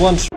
once.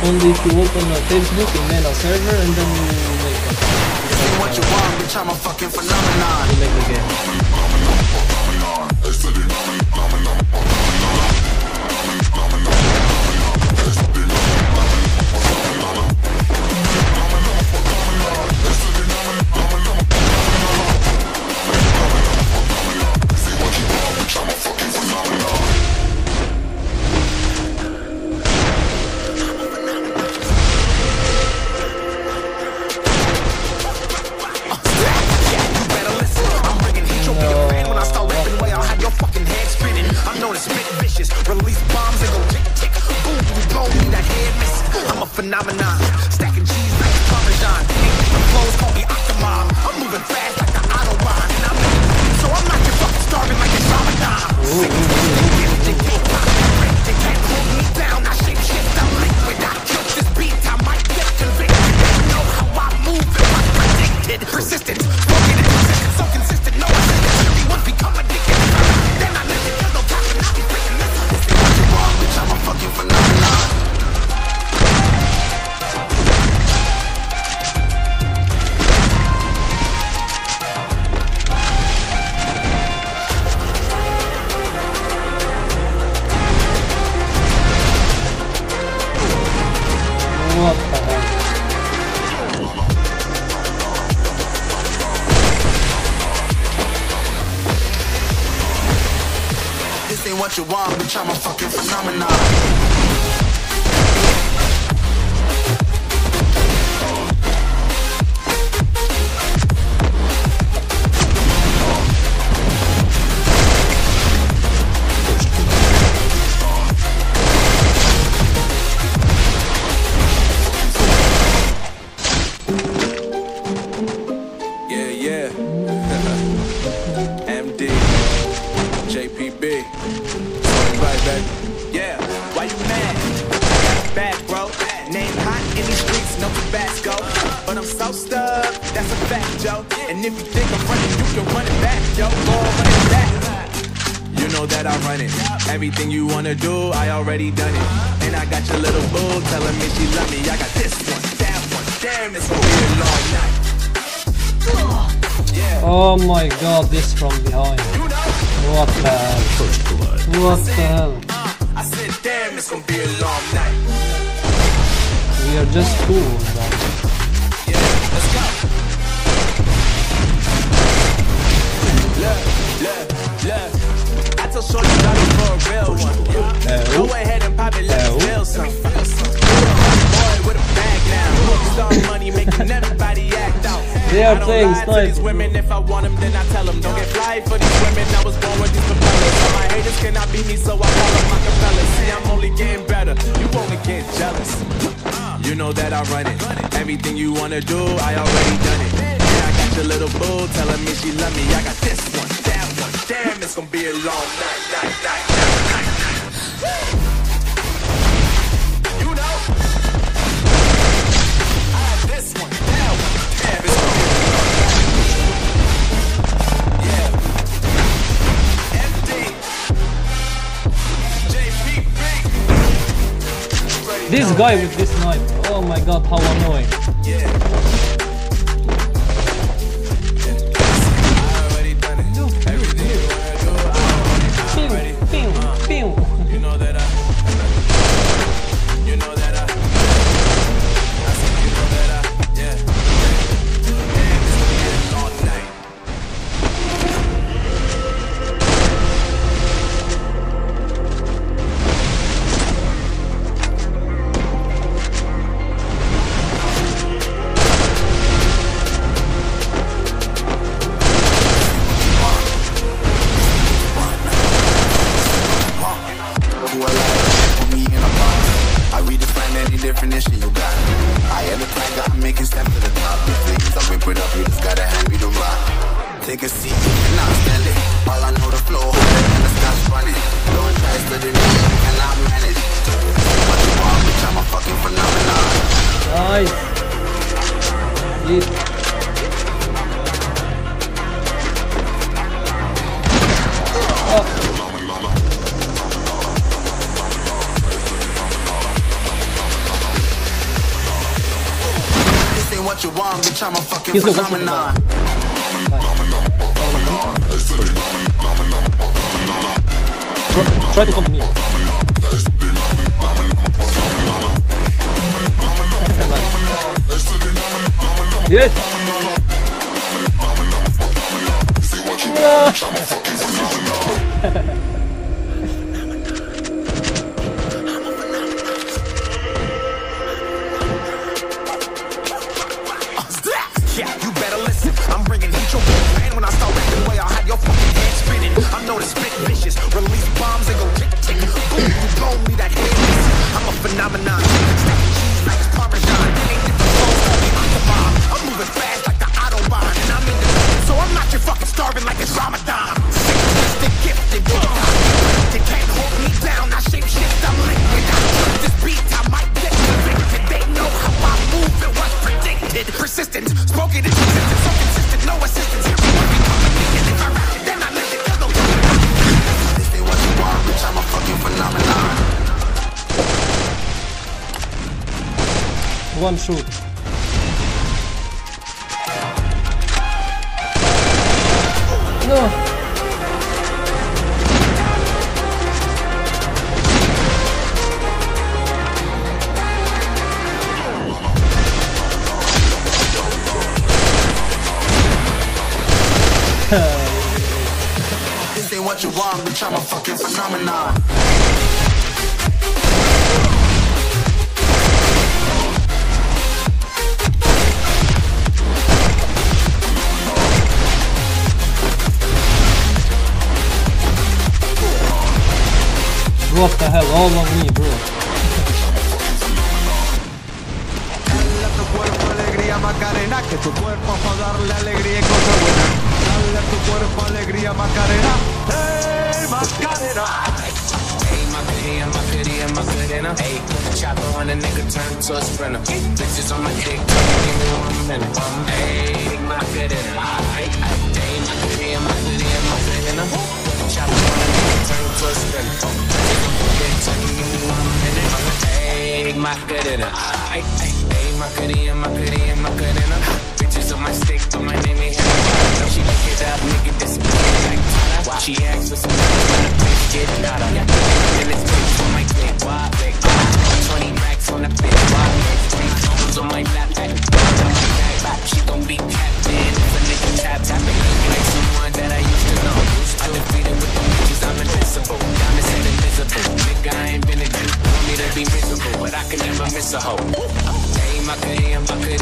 Only if you open a Facebook, email a server, and then you make a game. I'm a fucking phenomenon. Yeah, yeah. MD, JPB. Yeah, why you mad? Bad, bro. Name hot in these streets, no Tabasco. But I'm so stubbed, that's a fact, yo. And if you think I'm running, you can run it back, yo. Go run it back. You know that I run it. Everything you wanna do, I already done it. And I got your little boo telling me she love me. I got this one, damn, it's gonna be a long night. Oh my god, this from behind. What the hell? What the hell? I said, damn, it's gonna be a long night. We are just fools, man. Yeah, let's go. Look, look, look. I told Shorty about it for a real one. Go ahead and pop it, let me feel some. Boy with a bag now. Star money making everybody act out. They are playing sniper. Women, if I want them, then I tell them. Don't get fly for these women. I was born with these. Haters cannot beat me, so I call up my capellas. See, I'm only getting better, you only get jealous. You know that I run it. Everything you wanna do, I already done it. And I got your little boo telling me she love me. I got this one, damn, it's gonna be a long night, You know, I have this one, that one, damn, it's gonna be a long night. This guy with this knife, oh my god, how annoying. Yeah. I already done it. Everything you wanna do, I already done it. You know that I. I said you know that I. Yeah. Damn, it's gonna be a long night. niggas see you cannot stand it. All I know the flow harder than the Scots running. Don't try to study me, I cannot manage. What you want, bitch, I'm a fucking phenomenon. Nice. Lit. What you want, bitch, I'm a fucking phenomenon. Try to come to me. Yes. One shoot. No. This ain't what you want, bitch, I'm a fucking phenomenon. What the hell, all on me, bro. Dale a tu cuerpo alegría, Macarena, que tu cuerpo es para darle alegría y cosas buenas. Dale a tu cuerpo alegría, Macarena. ¡Ey, Macarena! Ey, Macarena. Ey, chopper on a nigga, turn to a sprinter. Bitches on my dick, give me 1 minute. Ey, Macarena. Ey, Macarena. Chopper on a nigga, turn to a sprinter. Macarena, ay, ay, ay, Macarena, Macarena, Macarena. Bitches on my stick, but my name ain't Helena. She lick it up, nigga, this is like Tana. She acts with some when the bitch get out on ya. Then it's big for my clip, why big? 20 racks on the bitch, why big? 3 phones on my lap, I back. She gon' be captain if a nigga tap, tap it. Like someone that I used to know. I defeated with them bitches, I'm invincible. Diamonds ain't invisible, nigga, I ain't been a good. To be miserable, but I can never miss a hoe. Hey, Macarena, put the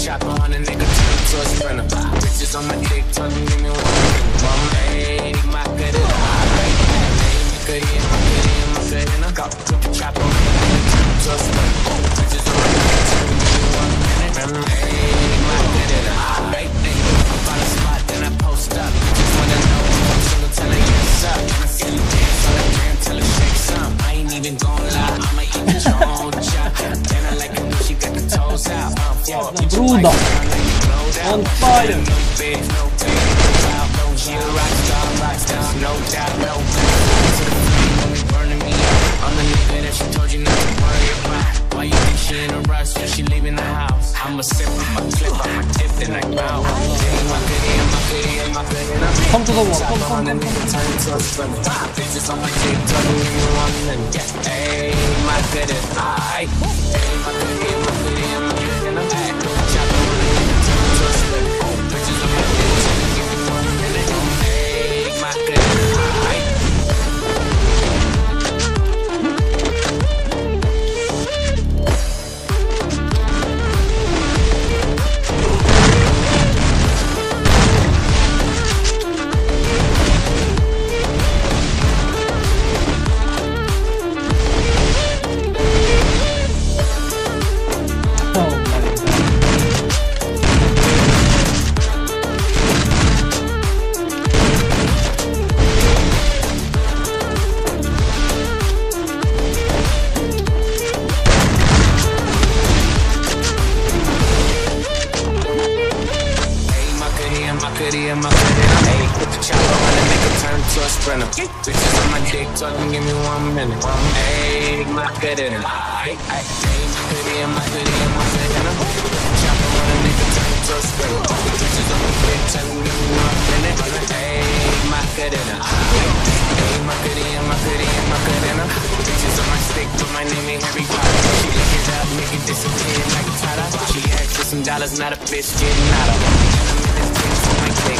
chopper on a nigga, turn to a sprinter. Bitches on my dick, tell me give me 1 minute. Hey, Macarena, hey, Macarena, put the chopper on a nigga, turn to a sprinter. Bitches on my dick, tell me give me 1 minute. Hey, Macarena, right there. I find a spot, then I post up. Just wanna know what's posting until I get up. Can I see you dance on the gram till it shakes up? Even gonna lie, I'ma eat the chong chop. Then I like it when she got the toes out. Bruno on fire. No pain, no you rock star, no doubt, no pain. To the flame when they burning me up. I'm the nigga that she told you not to worry about. Why you think she in a rush when she leaving the house? I'ma sip on my clip, I'ma dip, then I bow. Come to the wall, come. Hey, my good is high. Hey, my good is high. And I'm back. Chop on a nigga, turn to a split. Bitches on my dick, turn to give me 1 minute. Hey, my good is city in my fitted. Hey, chopper on a nigga turn to a sprinter. Bitches on my dick talking, give me 1 minute. Hey, my fitted. Hey, city in my fitted, in my fitted. Chopper on a nigga turn to a sprinter. Bitches on my dick talking, give me 1 minute. Hey, my fitted. Hey, my fitted, in my fitted, in my fitted. Bitches on my stick, put my name in every bottle. She lick it up, make it disappear like Tata. She asked for some dollars, not a bitch getting out of her. No.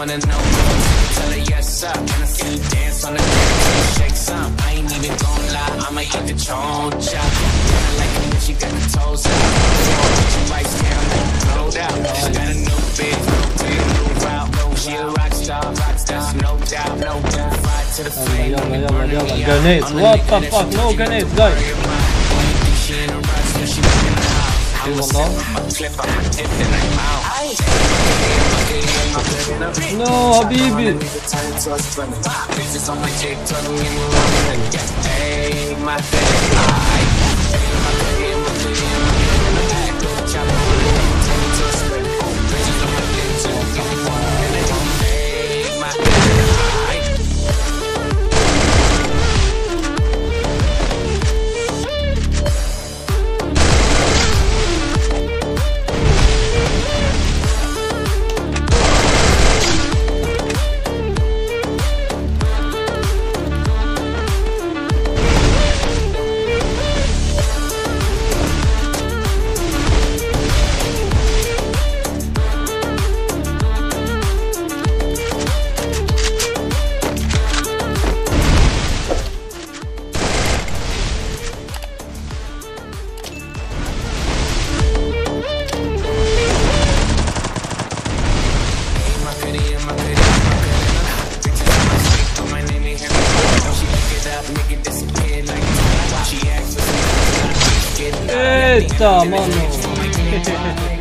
Wanna know more, tell her yes up. When I see you dance on the dance, shake some. I ain't even gon' lie, I'ma eat the choncha. I like it when she got the toes up. Put your lights down, rolled out. She got a new bitch, new route. She a rock star, no doubt, no doubt. Fight to the flame, burning me out. Grenades, what the fuck, no grenades, guys. I'm a clipper, I'm no, Habibi. Eita, mano!